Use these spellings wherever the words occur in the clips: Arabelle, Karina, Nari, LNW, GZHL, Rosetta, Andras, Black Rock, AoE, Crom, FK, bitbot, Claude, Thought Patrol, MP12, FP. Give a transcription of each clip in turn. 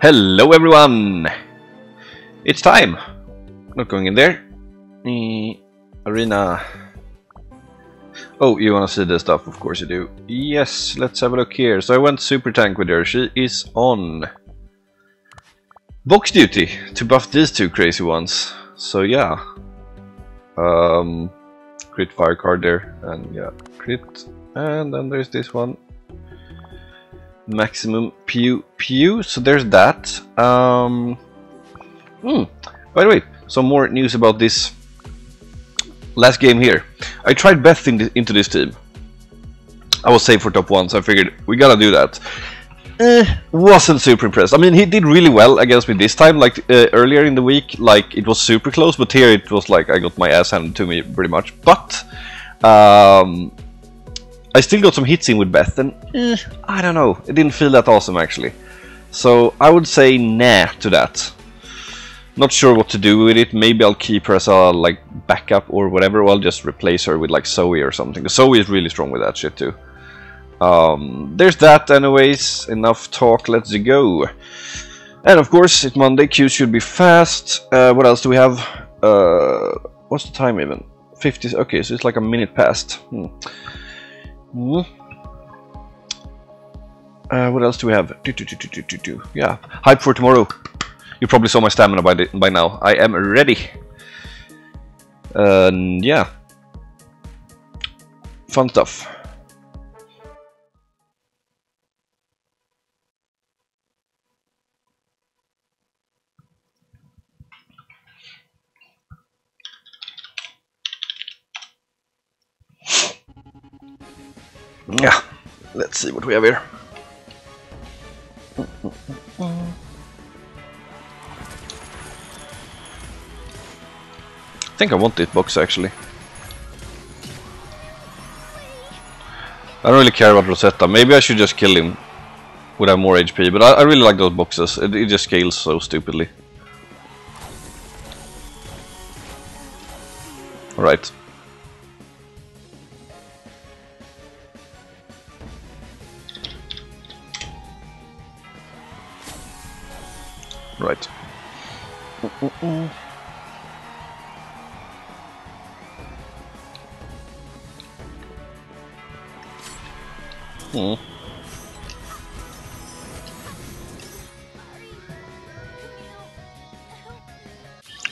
Hello everyone! It's time! Not going in there. Arena. Oh, you wanna see this stuff? Of course you do. Yes, let's have a look here. So I went super tank with her. She is on box duty to buff these two crazy ones. So yeah. Crit fire card there, and yeah, crit. And then there's this one. Maximum pew pew, so there's that. By the way, some more news about this last game here. I tried Beth into this team. I was saved for top 1, so I figured we gotta do that. Wasn't super impressed. I mean, he did really well against me this time, like earlier in the week. Like, it was super close, but here it was like I got my ass handed to me pretty much. But I still got some hits in with Beth, and I don't know, it didn't feel that awesome actually. So I would say nah to that. Not sure what to do with it. Maybe I'll keep her as a like backup or whatever, or I'll just replace her with like Zoe or something. Zoe is really strong with that shit too. There's that anyways, enough talk, let's go. And of course, it's Monday, Q should be fast. What else do we have? What's the time even? 50, okay, so it's like a minute past. What else do we have? Yeah, hype for tomorrow. You probably saw my stamina by now. I am ready. Yeah, fun stuff. Yeah, let's see what we have here. I think I want this box actually. I don't really care about Rosetta. Maybe I should just kill him with more HP, but I really like those boxes. It just scales so stupidly. Alright. Right.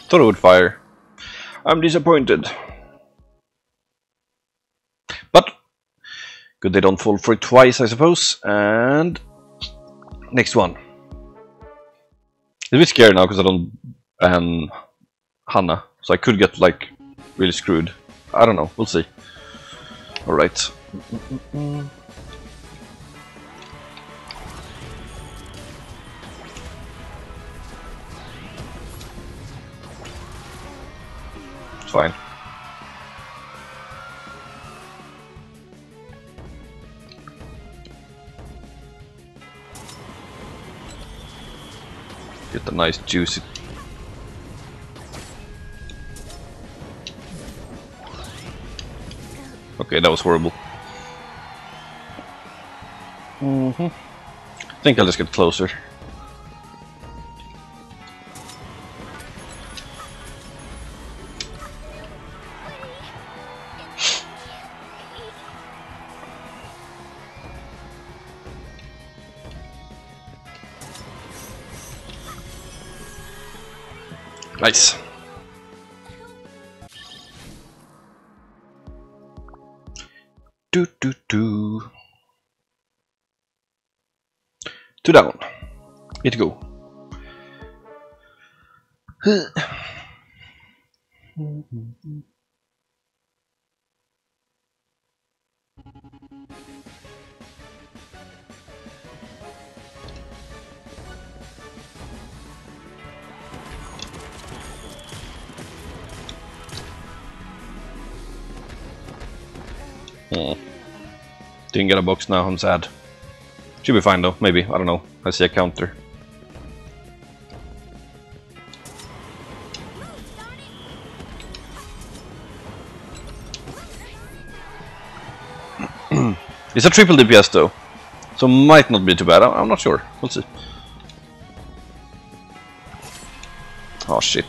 Thought it would fire. I'm disappointed. But good they don't fall for it twice, I suppose. And next one. It's a bit scary now because I don't ban Hannah, so I could get like really screwed. I don't know, we'll see. Alright. It's fine. Get a nice juicy. Okay, that was horrible. I think I'll just get closer. Nice. Two down. Here to go. Didn't get a box now, I'm sad. Should be fine though, maybe, I don't know. I see a counter. It's a triple DPS though, so might not be too bad, I'm not sure, we'll see. Oh shit.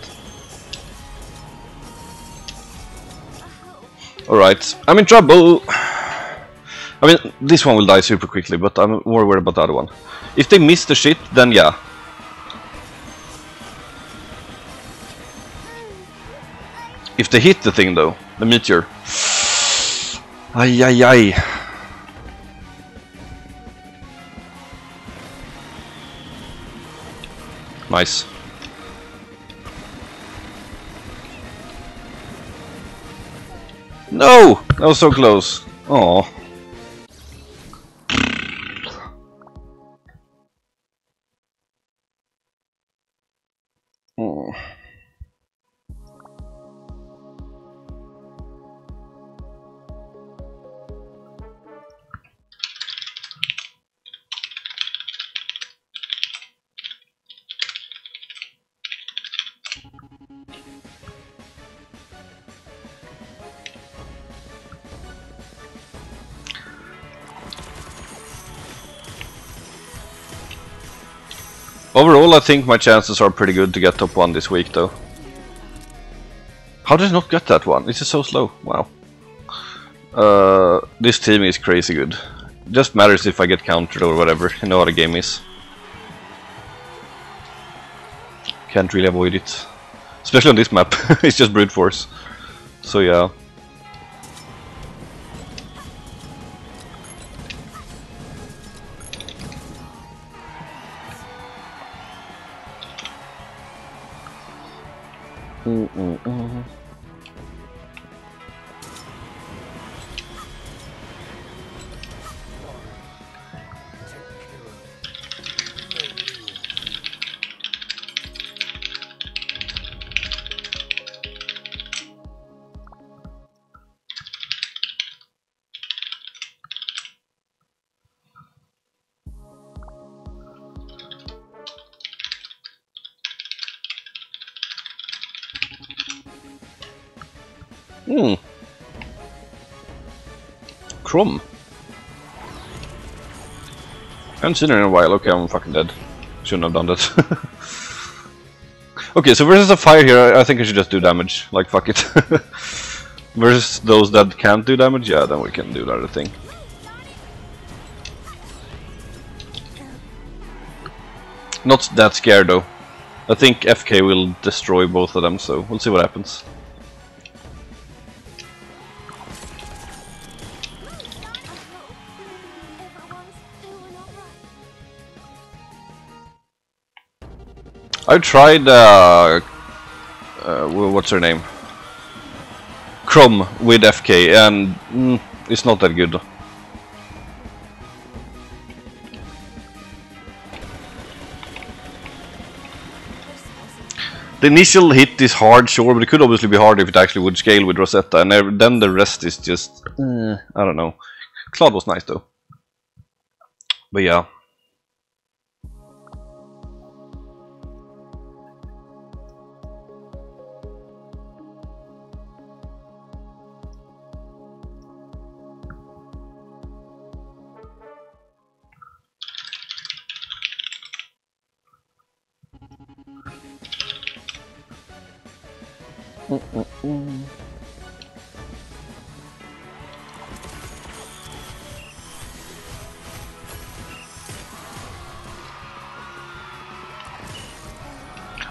Alright, I'm in trouble! I mean, this one will die super quickly, but I'm more worried about the other one. If they miss the shit, then yeah. If they hit the thing though, the meteor. Ay ay ay. Nice. No! That was so close. Oh. Overall, I think my chances are pretty good to get top 1 this week, though. How did I not get that one? This is so slow. Wow. This teaming is crazy good. It just matters if I get countered or whatever. You know how the game is. Can't really avoid it. Especially on this map. It's just brute force. So yeah. Crom. I haven't seen her in a while. Okay, I'm fucking dead. Shouldn't have done that. Okay, so versus a fire here, I think I should just do damage. Like, fuck it. Versus those that can't do damage, yeah, then we can do the other thing. Not that scared though. I think FK will destroy both of them, so we'll see what happens. I tried, what's her name? Crom with FK, and it's not that good. The initial hit is hard, sure, but it could obviously be hard if it actually would scale with Rosetta, and then the rest is just, I don't know. Claude was nice though. But yeah.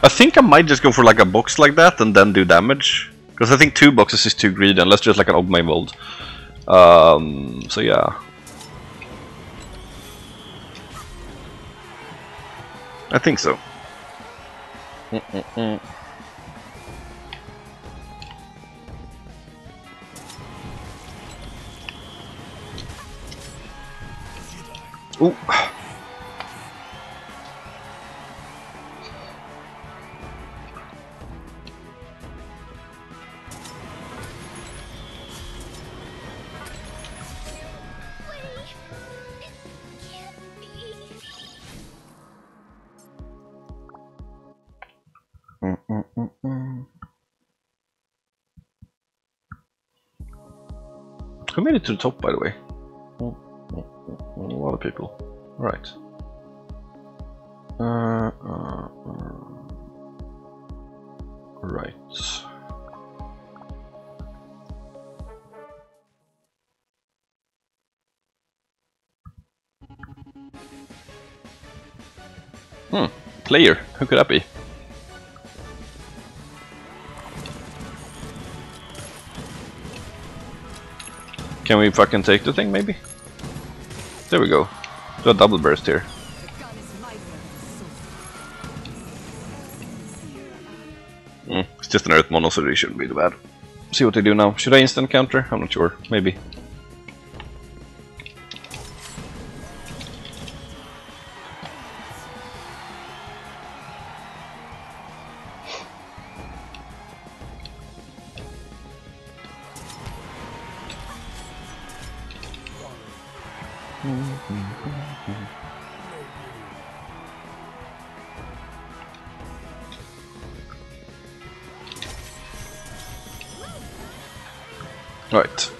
I think I might just go for like a box like that and then do damage, because I think 2 boxes is too greedy unless just like an Ogmay mold. So yeah, I think so. Ooh. Who made it to the top, by the way? A lot of people. Right. Right. Player, who could that be? Can we fucking take the thing maybe? There we go. Do a double burst here. It's just an earth mono, so they shouldn't be too bad. See what they do now. Should I instant counter? I'm not sure. Maybe. Right.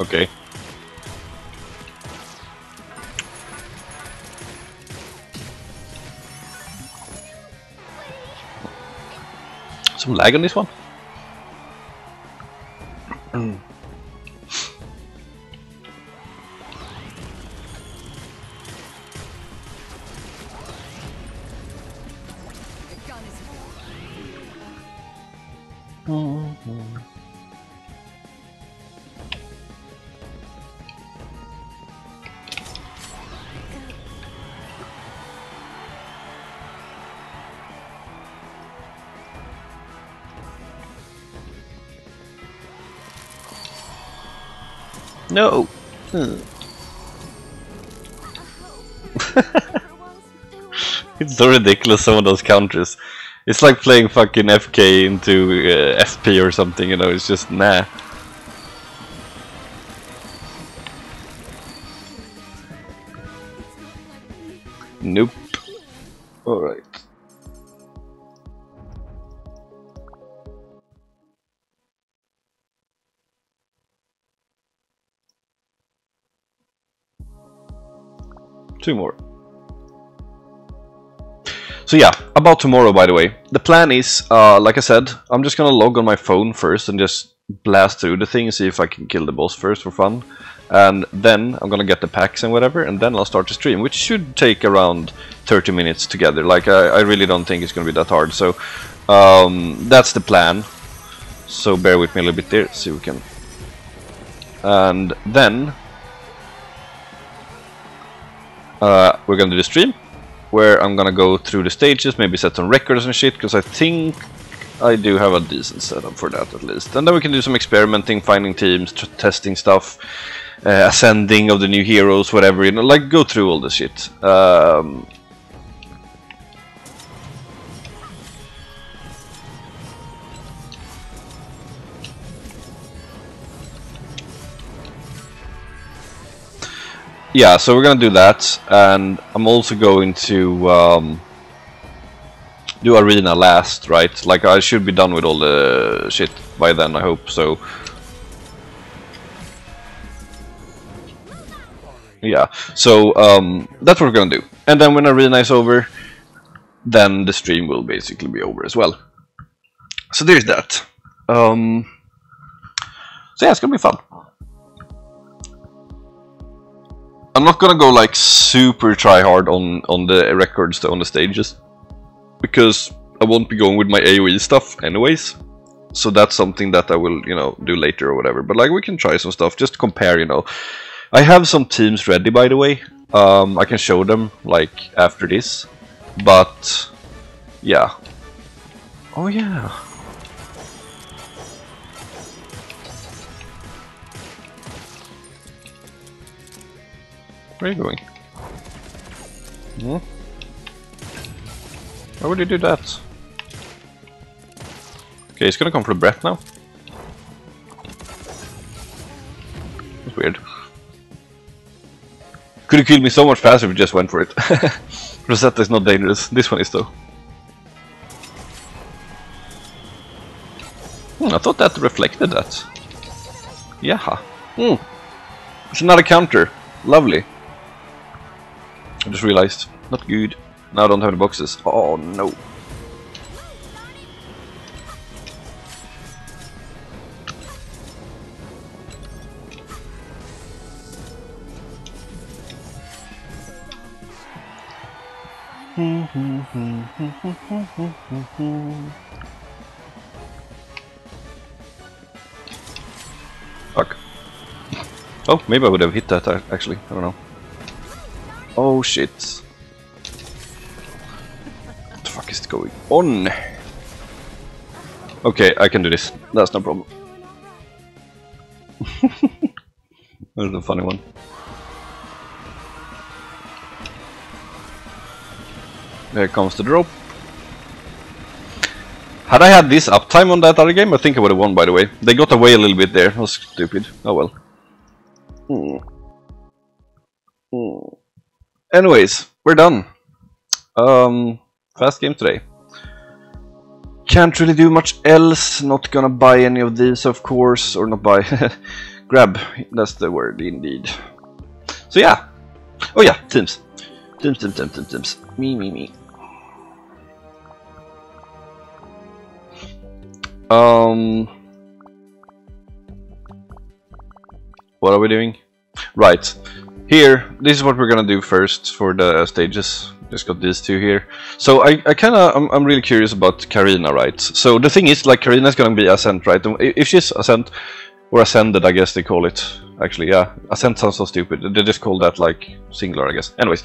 Okay. Some lag on this one. No. It's so ridiculous, some of those counters. It's like playing fucking FK into FP or something, you know, it's just nah. Nope. Alright. Two more. So yeah, about tomorrow, by the way. The plan is, like I said, I'm just gonna log on my phone first and just blast through the thing and see if I can kill the boss first for fun. And then I'm gonna get the packs and whatever, and then I'll start the stream, which should take around 30 minutes together. Like, I really don't think it's gonna be that hard. So, that's the plan. So bear with me a little bit there, see if we can... And then... we're gonna do the stream, where I'm gonna go through the stages, maybe set some records and shit, because I think I do have a decent setup for that at least. And then we can do some experimenting, finding teams, testing stuff, ascending of the new heroes, whatever, you know, like go through all this shit. Yeah, so we're gonna do that, and I'm also going to do arena last, right? Like, I should be done with all the shit by then, I hope, so... Yeah, so that's what we're gonna do. And then when arena is over, then the stream will basically be over as well. So there's that. So yeah, it's gonna be fun. I'm not gonna go like super try hard on the records on the stages, because I won't be going with my AoE stuff anyways, so that's something that I will, you know, do later or whatever. But like, we can try some stuff, just compare, you know. I have some teams ready, by the way. I can show them like after this, but yeah. Oh yeah. Where are you going? Hmm? Why would you do that? Okay, it's gonna come for a breath now. Could have killed me so much faster if we just went for it. Rosetta is not dangerous. This one is though. I thought that reflected that. Yeah. It's another counter. Lovely. I just realized. Not good. Now I don't have the boxes. Oh no. Fuck. Oh, maybe I would have hit that actually. I don't know. Oh shit. What the fuck is going on? Okay, I can do this. That's no problem. That's a funny one. There comes the drop. Had I had this uptime on that other game, I think I would have won, by the way. They got away a little bit there. That was stupid. Oh well. Anyways, we're done. Fast game today. Can't really do much else. Not gonna buy any of these, of course. Or not buy. Grab. That's the word, indeed. So yeah. Oh yeah, teams. Teams. Me. What are we doing? Right. Here, this is what we're gonna do first for the stages. Just got these two here. So I'm really curious about Karina, right? So the thing is, like, Karina's gonna be Ascent, right? And if she's Ascent, or Ascended, I guess they call it. Actually, yeah. Ascent sounds so stupid. They just call that, like, singular, I guess. Anyways.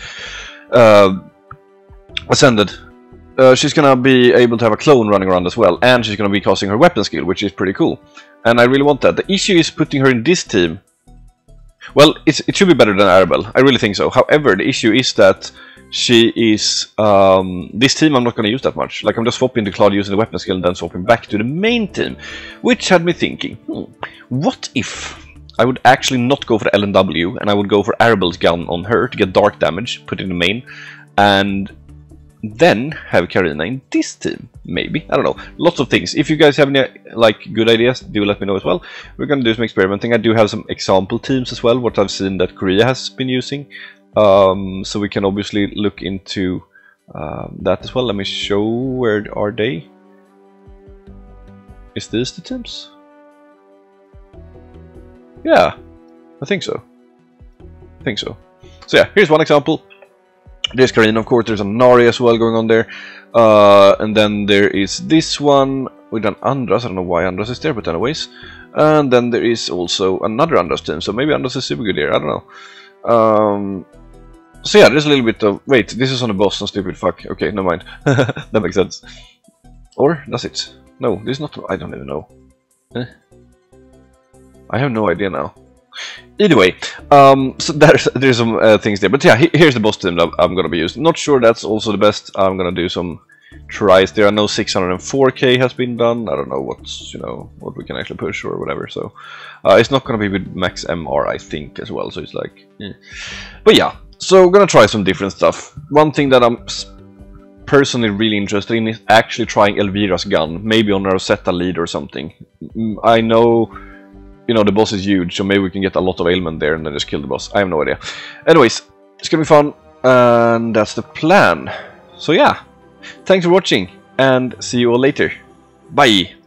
Ascended. She's gonna be able to have a clone running around as well, and she's gonna be casting her weapon skill, which is pretty cool. And I really want that. The issue is putting her in this team. Well, it should be better than Arabelle. I really think so. However, the issue is that she is... this team I'm not gonna use that much. Like, I'm just swapping to Claude using the weapon skill and then swapping back to the main team. Which had me thinking, what if I would actually not go for the LNW, and I would go for Arabelle's gun on her to get dark damage, put in the main, and then have Karina in this team, maybe. I don't know. Lots of things. If you guys have any, like, good ideas, do let me know as well. We're gonna do some experimenting. I do have some example teams as well, what I've seen that Korea has been using. So we can obviously look into that as well. Let me show, where are they? Is this the teams? Yeah, I think so. So yeah, here's one example. There's Karina, of course. There's a Nari as well going on there. And then there is this one with an Andras. I don't know why Andras is there, but anyways. And then there is also another Andras team. So maybe Andras is super good here. I don't know. So yeah, there's a little bit of... Wait, this is on the boss. No, stupid fuck. Okay, never mind. That makes sense. Or does it? No, this is not... I don't even know. Eh? I have no idea now. Either way, so there's some things there, but yeah, here's the boss team that I'm gonna be using. Not sure that's also the best. I'm gonna do some tries. There are no 604k has been done. I don't know what's, you know, what we can actually push or whatever. So it's not gonna be with max MR, I think, as well. So it's like, eh. But yeah. So we're gonna try some different stuff. One thing that I'm personally really interested in is actually trying Elvira's gun, maybe on a Rosetta lead or something. I know. You know, the boss is huge, so maybe we can get a lot of ailment there and then just kill the boss. I have no idea. Anyways, it's gonna be fun, and that's the plan. So yeah, thanks for watching, and see you all later. Bye!